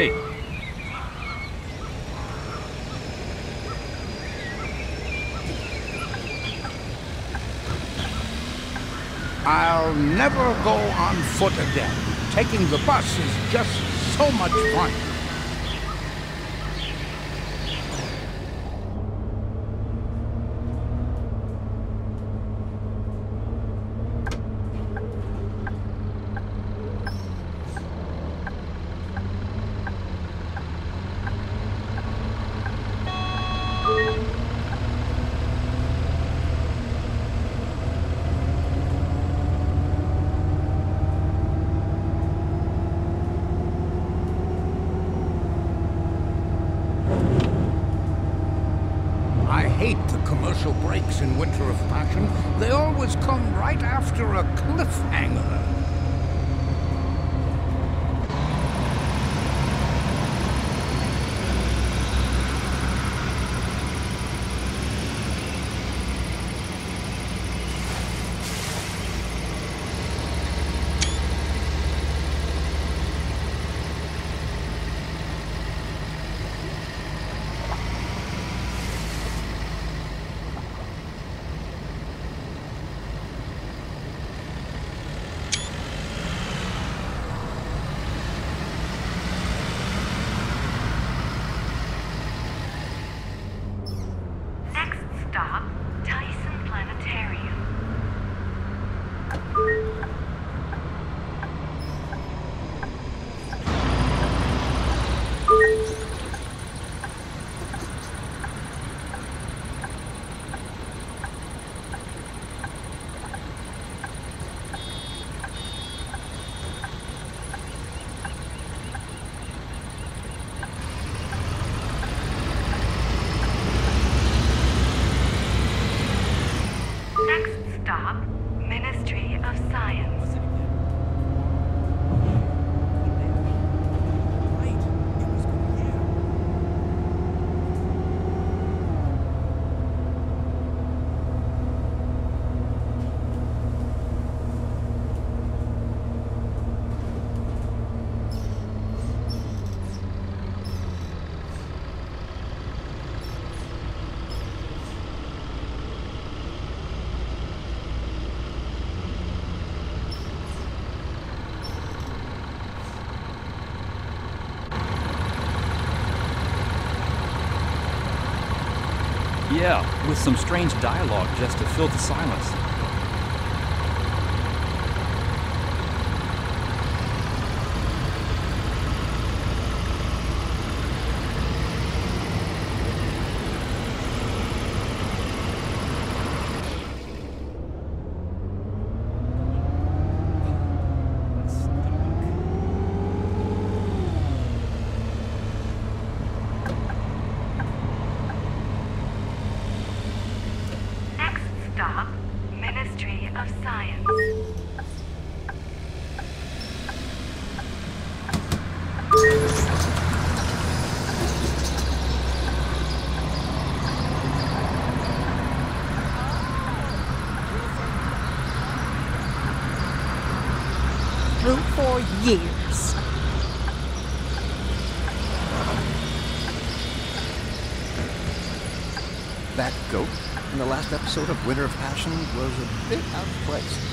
Hey. I'll never go on foot again. Taking the bus is just so much fun. Breaks in Winter of Passion, they always come right after a cliffhanger. Yeah, with some strange dialogue just to fill the silence. For years. That goat in the last episode of Winter of Passion was a bit out of place.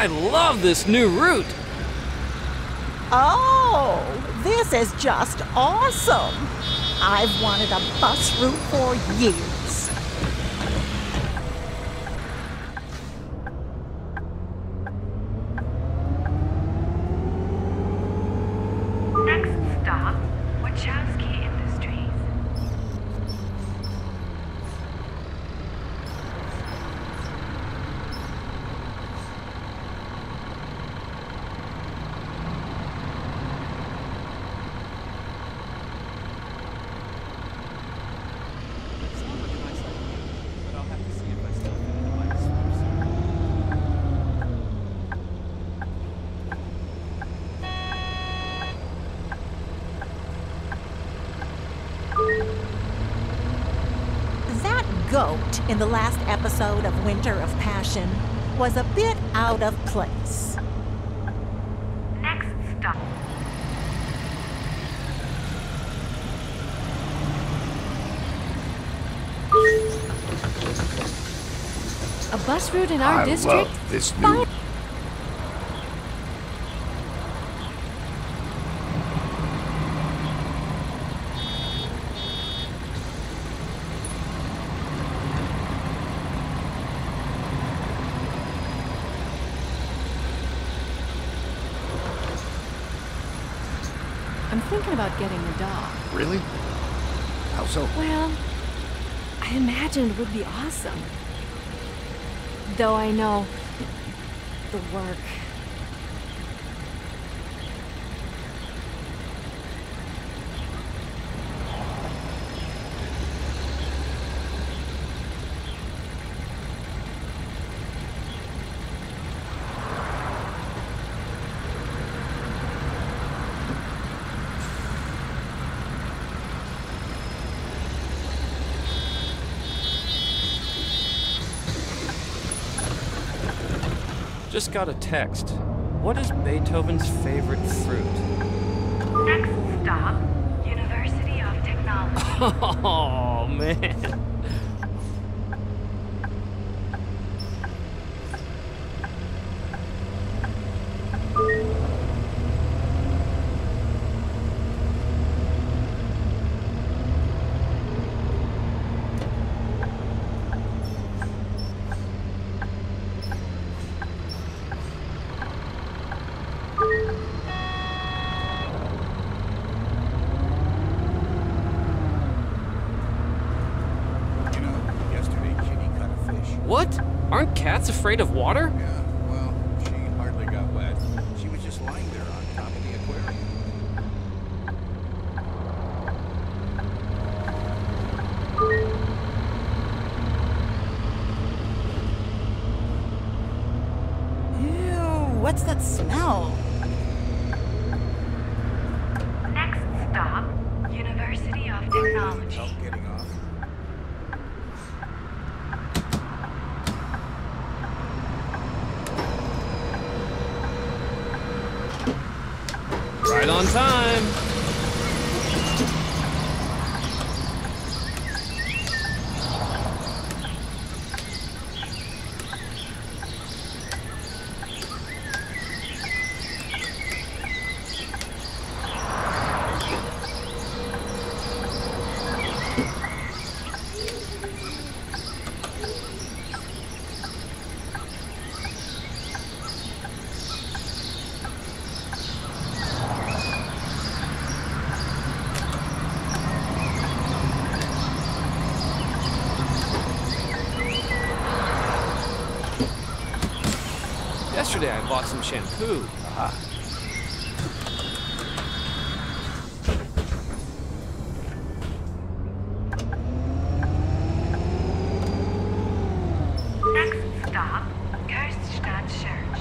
I love this new route. Oh, this is just awesome. I've wanted a bus route for years. Next stop, Wachowski Industries. Goat in the last episode of Winter of Passion was a bit out of place. Next stop. A bus route in our district? I love this new... I'm thinking about getting a dog. Really? How so? Well, I imagined it would be awesome. Though I know the work. Just got a text. What is Beethoven's favorite fruit? Next stop, University of Technology. Oh, man. What? Aren't cats afraid of water? Yeah, well, she hardly got wet. She was just lying there on top of the aquarium. Ew, what's that smell? Next stop, University of Technology. Oh, getting off. Right on time. Yesterday I bought some shampoo. Aha. Next stop, Kirchstadt Church.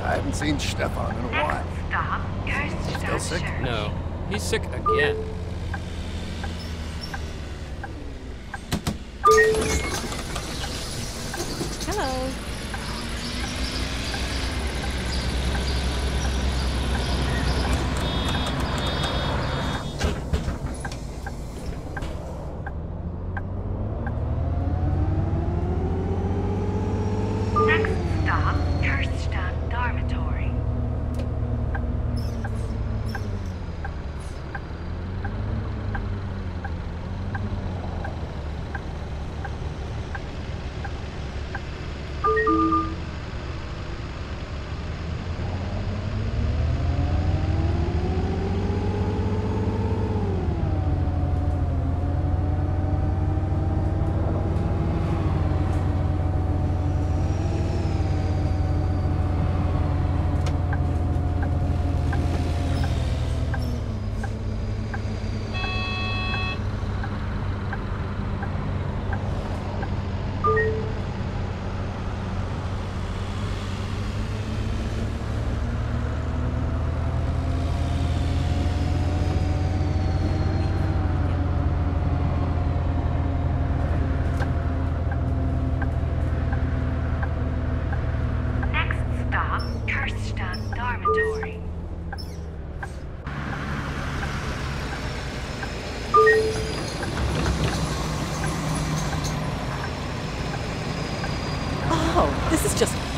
I haven't seen Stefan in a while. Next stop, Kirchstadt Church. Still sick? No, he's sick again. Hello.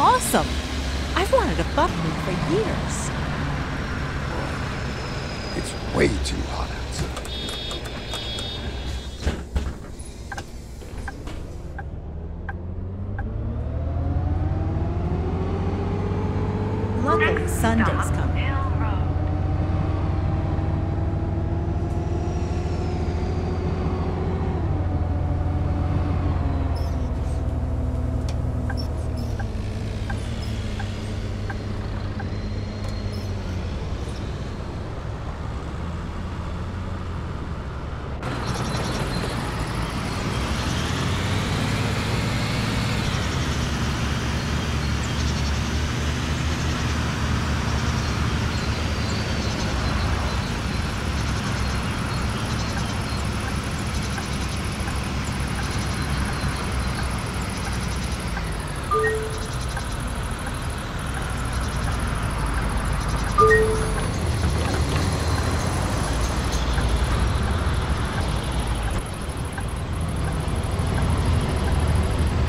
awesome. I've wanted a buckwheat for years. It's way too hot outside. Luckily, Sunday's coming.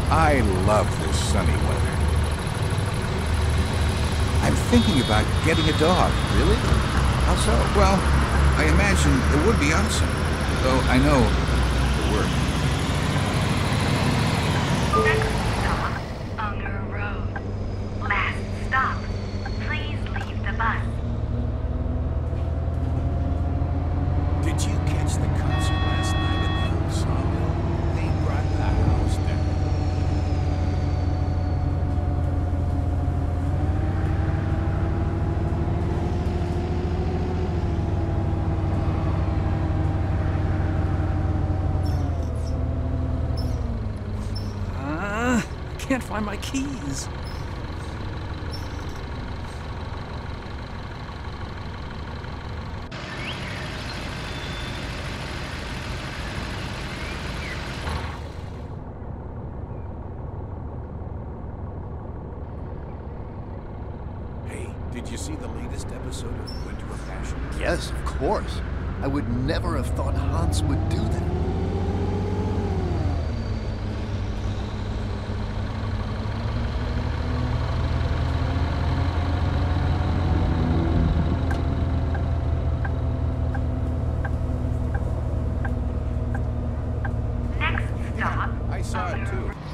I love this sunny weather. I'm thinking about getting a dog. Really? How so? Well, I imagine it would be awesome, though I know it would work. I can't find my keys. Hey, did you see the latest episode of Winter of Passion? Yes, of course. I would never have thought Hans would do that. I saw it too.